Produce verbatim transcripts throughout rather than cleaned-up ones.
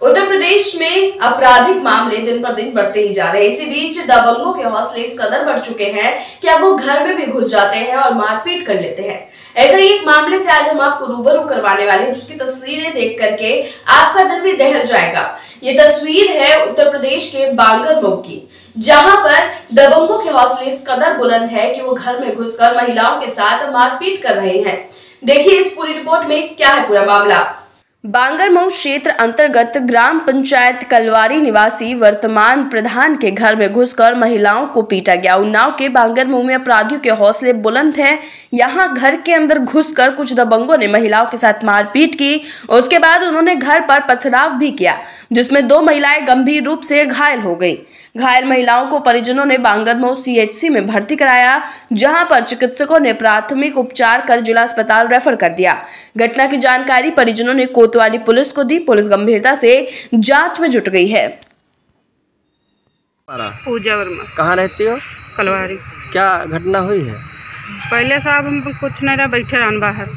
उत्तर प्रदेश में आपराधिक मामले दिन पर दिन बढ़ते ही जा रहे हैं। इसी बीच दबंगों के हौसले इस कदर बढ़ चुके हैं कि अब वो घर में भी घुस जाते हैं और मारपीट कर लेते हैं। ऐसे ही एक मामले से आज हम आपको रूबरू करवाने वाले हैं, जिसकी तस्वीरें देख करके आपका दिल भी दहल जाएगा। ये तस्वीर है उत्तर प्रदेश के बांगरमऊ की, जहां पर दबंगों के हौसले इस कदर बुलंद है कि वो घर में घुसकर महिलाओं के साथ मारपीट कर रहे हैं। देखिए इस पूरी रिपोर्ट में क्या है पूरा मामला। बांगरमऊ क्षेत्र अंतर्गत ग्राम पंचायत कलवारी निवासी वर्तमान प्रधान के घर में घुसकर महिलाओं को पीटा गया। उन्नाव के बांगरमऊ में अपराधियों के हौसले बुलंद हैं। यहां घर के अंदर घुसकर कुछ दबंगों ने महिलाओं के साथ मारपीट की। उसके बाद उन्होंने घर पर पथराव भी किया, जिसमें दो महिलाएं गंभीर रूप से घायल हो गई। घायल महिलाओं को परिजनों ने बांगरमऊ सी एच सी में भर्ती कराया, जहाँ पर चिकित्सकों ने प्राथमिक उपचार कर जिला अस्पताल रेफर कर दिया। घटना की जानकारी परिजनों ने कोतवाली पुलिस को दी। पुलिस गंभीरता से जांच में जुट गई है। पूजा वर्मा। कहाँ रहती हो? कलवारी। क्या घटना हुई है? पहले साहब हम कुछ नहीं रहा, बैठे रहन बाहर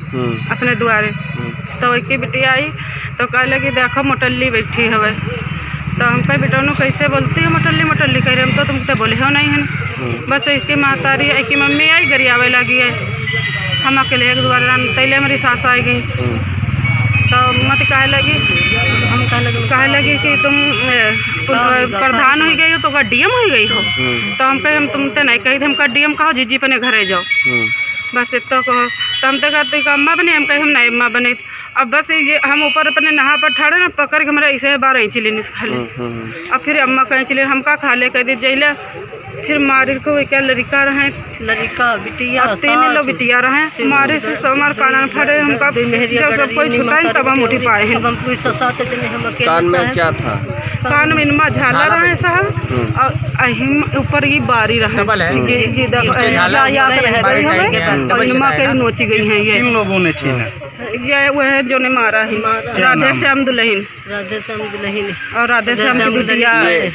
अपने द्वारे, तो एक बेटी आई तो कह लगी देखो मोटल्ली बैठी हवे। तो हम कहे बेटा नु कैसे बोलती है मोटल्ली मोटल्ली कह रहे, हम तो तुमसे बोले हो नहीं है। बस इसकी माता रही, इसकी मम्मी आई गरियावे लगी है। हम अकेले द्वारा तैले मेरी सास आई गई तो मत कह लगी कह लगी कि तुम प्रधान हो गई हो तो का डी एम हो गई हो। तो हम कहे हम तुम तो नहीं कही थे, हम का डी एम कहो जीजी पने घरे जाओ। बस इतना कहो तो हम तो कहते अम्मा बने, हम कहे हम नहीं अम्मा बने। अब बस ये हम ऊपर अपने नहा पर ठहरे ना, पकड़ के हमारा ऐसे बार ऐंची लेने खा ले। अब फिर अम्मा का ऐंची ले, हम का खा ले कह दी जैले। फिर मारिर को क्या लड़का रहे, लड़का बिटिया तीन लोग बिटिया रहे। मारे से समार कानन फटे, हमका जब सब कोई छुटाए तब हम उठी पाए हैं। कान में क्या था? कान में इनमा झाला रहे साहब, और अहिम ऊपर ये बारी रहे, इनमा के नोची गई है। ये किन लोगों ने छीना? ये वो है जो ने मारा है, राधे श्याम दुल्हीन। राधे श्याम दुल्हीन और राधे श्याम की बिटिया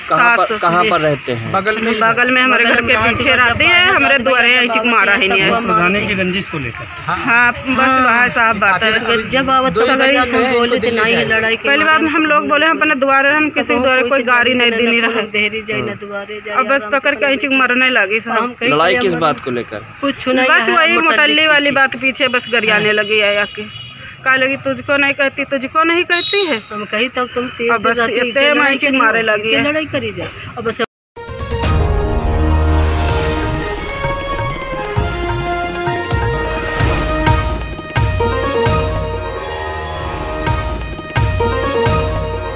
सास। कहाँ पर रहते हैं? बगल में, बगल में हमारे घर के पीछे रहते हैं। हमारे द्वारे चिक मारा ही नहीं है पुराने की रंजिश को लेकर। हाँ बस वहाँ साहब बात है। जब बोले थे नहीं लड़ाई, पहली बात हम लोग बोले हम अपने द्वारे, हम किसी द्वारे कोई गाड़ी नहीं देनी रहे। अब बस पकड़ के चिक मारने लगी साहब। लड़ाई किस बात को लेकर? कुछ नहीं, बस वही मोटल्ली वाली बात पीछे बस गरियाने लगी है। आके कह लगी तुझको नहीं कहती, तुझको नहीं कहती है। हम कही तब तुम बस इतने मारे लगी है।